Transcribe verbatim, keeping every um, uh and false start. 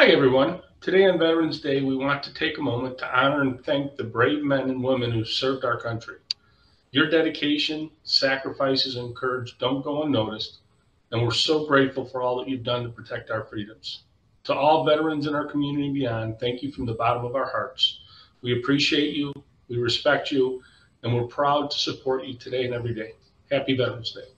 Hi everyone. Today on Veterans Day, we want to take a moment to honor and thank the brave men and women who served our country. Your dedication, sacrifices, and courage don't go unnoticed, and we're so grateful for all that you've done to protect our freedoms. To all veterans in our community and beyond, thank you from the bottom of our hearts. We appreciate you, we respect you, and we're proud to support you today and every day. Happy Veterans Day.